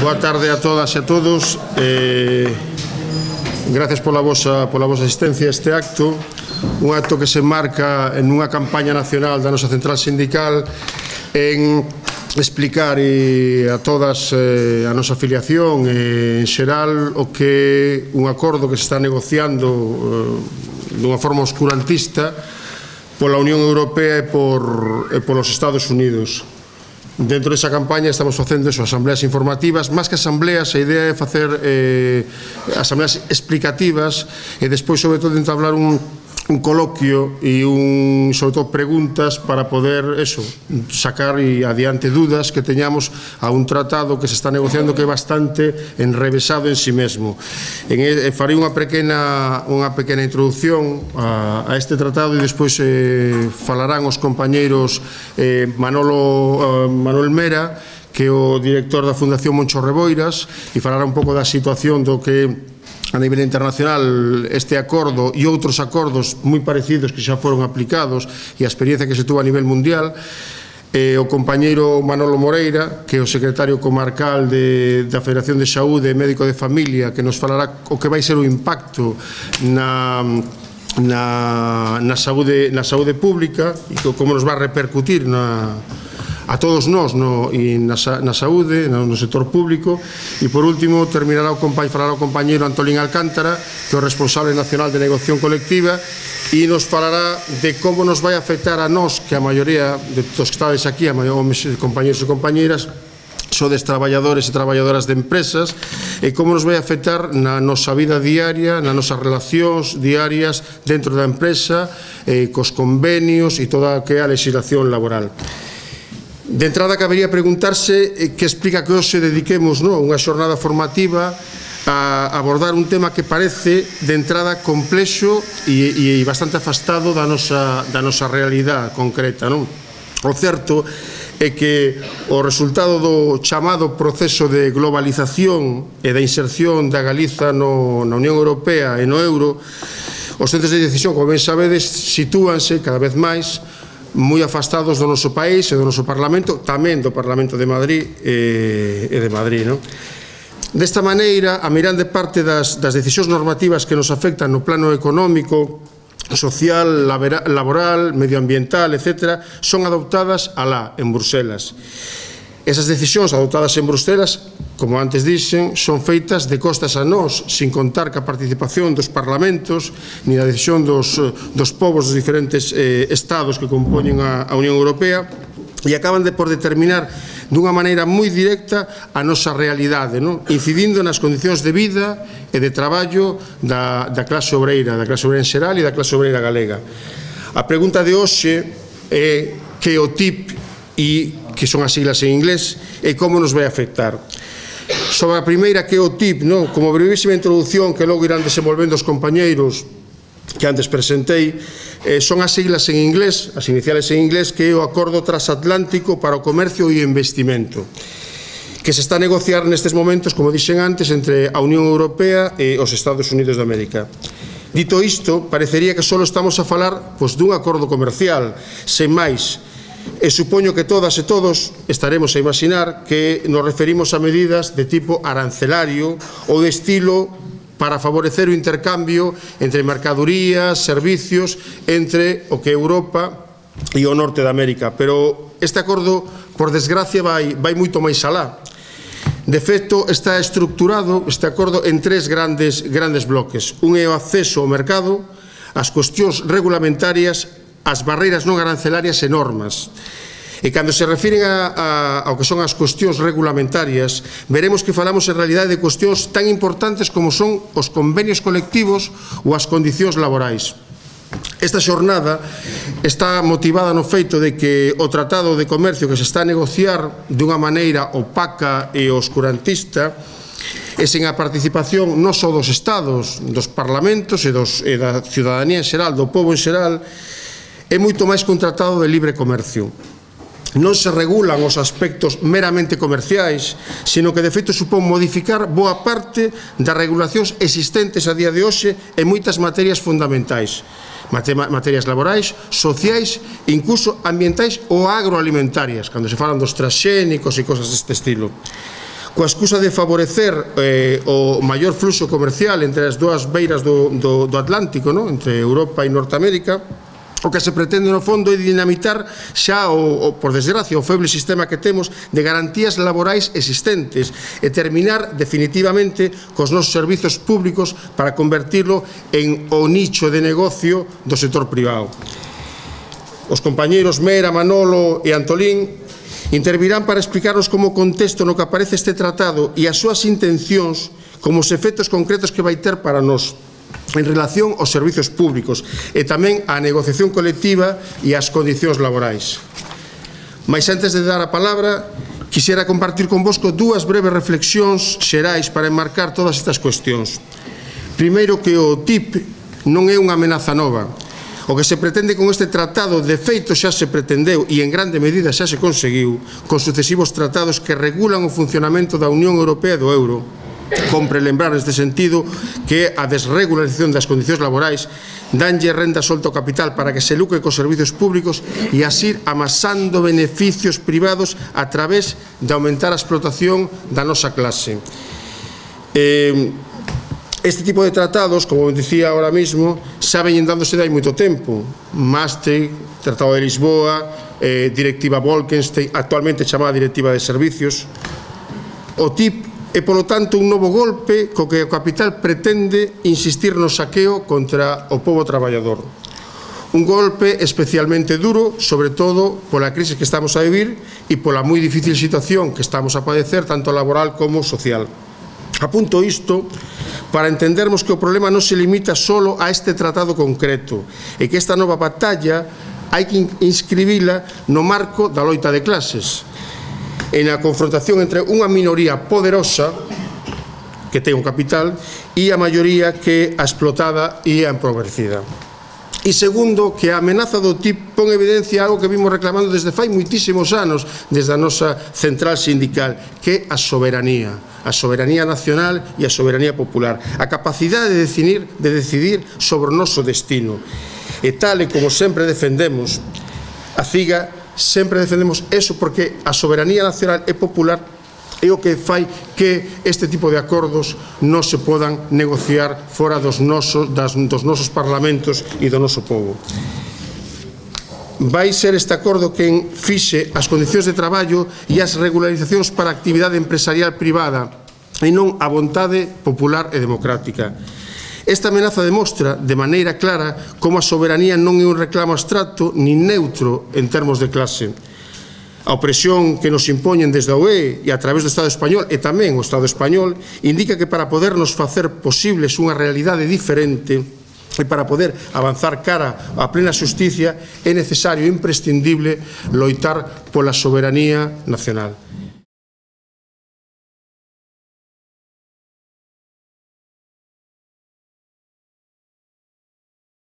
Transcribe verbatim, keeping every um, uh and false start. Boa tarde a todas e a todos. Eh, gracias pola vosa, pola vosa asistencia a este acto. Un acto que se marca en unha campaña nacional da nosa central sindical en explicar a todas eh, a nosa afiliación eh, en xeral o que un acordo que se está negociando eh, dunha forma oscurantista pola Unión Europea e, por, e polos Estados Unidos. Dentro desa campaña estamos facendo eso, asambleas informativas, máis que asambleas, a idea é facer eh, asambleas explicativas e despois, sobre todo, entablar un, un coloquio e, un, sobre todo, preguntas para poder eso, sacar e adiante dudas que teñamos a un tratado que se está negociando que é bastante enrevesado en sí mesmo. En, eh, farei unha pequena, unha pequena introducción a, a este tratado e despois eh, falarán os compañeiros eh, Manolo eh, Manuel Mera, que é o director da Fundación Moncho Reboiras, e falará un pouco da situación do que a nivel internacional este acordo e outros acordos moi parecidos que xa foron aplicados e a experiencia que se tuvo a nivel mundial. Eh, o compañeiro Manolo Moreira, que é o secretario comarcal de, da Federación de Saúde e médico de familia, que nos falará o que vai ser o impacto na na, na, saúde, na saúde pública e como nos vai repercutir na a todos nós no, e na, na saúde, no, no sector público. E por último terminará o compañero, falará o compañero Antolín Alcántara, que é o responsable nacional de negociación colectiva, e nos falará de como nos vai afectar a nós, que a maioría de todos que estades aquí, a maioría de compañeros e compañeras, sodes traballadores e traballadoras de empresas, e como nos vai afectar na nosa vida diaria, nas nosas relacións diarias dentro da empresa, eh, cos convenios e toda a que é a lexislación laboral. De entrada, cabería preguntarse que explica que hoxe dediquemos non, unha xornada formativa a abordar un tema que parece de entrada complexo e, e bastante afastado da nosa, da nosa realidade concreta, non? O certo é que o resultado do chamado proceso de globalización e da inserción da Galiza no, na Unión Europea e no euro, os centros de decisión, como ben sabedes, sitúanse cada vez máis moi afastados do noso país e do noso Parlamento, tamén do Parlamento de Madrid e de Madrid, non? Desta maneira, a mirande parte das, das decisións normativas que nos afectan no plano económico, social, laboral, medioambiental, etcétera, son adoptadas alá, en Bruselas. Esas decisións adoptadas en Bruselas, como antes dixen, son feitas de costas a nós, sin contar que a participación dos parlamentos ni a decisión dos, dos povos dos diferentes eh, estados que compoñen a, a Unión Europea, e acaban de por determinar dunha maneira moi directa a nosa realidade, non? Incidindo nas condicións de vida e de traballo da, da clase obreira, da clase obreira en xeral e da clase obreira galega. A pregunta de hoxe é que o T T I P, e que son as siglas en inglés, e como nos vai afectar. Sobre a primeira, que é o T T I P, non? Como brevísima introducción que logo irán desenvolvendo os compañeiros que antes presentei, eh, son as siglas en inglés, as iniciales en inglés, que é o Acuerdo transatlántico para o Comercio e Investimento, que se está a negociar nestes momentos, como dixen antes, entre a Unión Europea e os Estados Unidos de América. Dito isto, parecería que só estamos a falar pois, dun acordo comercial, sen máis, e supoño que todas e todos estaremos a imaginar que nos referimos a medidas de tipo arancelario ou de estilo para favorecer o intercambio entre mercadorías, servicios, entre o que é Europa e o norte de América. Pero este acordo, por desgracia, vai, vai moito máis alá. De feito, está estructurado este acordo en tres grandes, grandes bloques. Un é o acceso ao mercado, as cuestións regulamentarias, as barreiras non arancelarias e normas. E cando se refiren a, a, ao que son as cuestións regulamentarias, veremos que falamos en realidade de cuestións tan importantes como son os convenios colectivos ou as condicións laborais. Esta xornada está motivada no feito de que o Tratado de Comercio que se está a negociar de unha maneira opaca e oscurantista e sen a participación non só dos estados, dos parlamentos e, dos, e da ciudadanía en xeral, do pobo en xeral, é moito máis que un tratado de libre comercio. Non se regulan os aspectos meramente comerciais, sino que de feito supón modificar boa parte das regulacións existentes a día de hoxe en moitas materias fundamentais, materias laborais, sociais, incluso ambientais ou agroalimentarias, cando se falan dos transxénicos e cosas deste estilo. coa excusa de favorecer o maior fluxo comercial entre as dúas beiras do Atlántico, entre Europa e Norteamérica. O que se pretende no fondo é dinamitar xa, por desgracia, o feble sistema que temos de garantías laborais existentes e terminar definitivamente cos nosos servizos públicos para convertirlo en o nicho de negocio do sector privado. Os compañeiros Mera, Manolo e Antolín intervirán para explicarnos como contexto no que aparece este tratado e as súas intencións como os efectos concretos que vai ter para nós en relación aos servizos públicos e tamén á negociación colectiva e ás condicións laborais. Mas antes de dar a palabra, quixera compartir convosco dúas breves reflexións xerais para enmarcar todas estas cuestións. Primeiro, que o T I P non é unha amenaza nova. O que se pretende con este tratado, de feito xa se pretendeu e en grande medida xa se conseguiu con sucesivos tratados que regulan o funcionamento da Unión Europea e do euro. Compre lembrar neste sentido que a desregularización das condicións laborais danlle renda solta ao capital para que se lucre cos servizos públicos e así amasando beneficios privados a través de aumentar a explotación da nosa clase. Este tipo de tratados, como dicía agora mesmo, xa veñen dándose de hai moito tempo. Maastricht, Tratado de Lisboa, Directiva Volkenstein, actualmente chamada Directiva de Servicios. O T I P e, polo tanto, un novo golpe co que o capital pretende insistir no saqueo contra o pobo traballador. Un golpe especialmente duro, sobre todo pola crise que estamos a vivir e pola moi difícil situación que estamos a padecer, tanto laboral como social. Apunto isto para entendermos que o problema non se limita só a este tratado concreto e que esta nova batalla hai que inscribila no marco da loita de clases, en a confrontación entre unha minoría poderosa que ten o capital e a maioría que a explotada e a empobrecida. E segundo, que a amenaza do T I P pon evidencia algo que vimos reclamando desde fai moitísimos anos desde a nosa central sindical, que é a soberanía, a soberanía nacional e a soberanía popular, a capacidade de decidir, de decidir sobre o noso destino. E tal e como sempre defendemos a CIGA, sempre defendemos eso, porque a soberanía nacional e popular é o que fai que este tipo de acordos non se podan negociar fora dos nosos parlamentos e do noso povo. Vai ser este acordo quen fixe as condicións de traballo e as regularizacións para a actividade empresarial privada e non a vontade popular e democrática. Esta amenaza demostra de maneira clara como a soberanía non é un reclamo abstracto nin neutro en termos de clase. A opresión que nos impoñen desde a U E e a través do Estado español e tamén o Estado español indica que para podernos facer posibles unha realidade diferente e para poder avanzar cara á plena xusticia é necesario e imprescindible loitar pola soberanía nacional.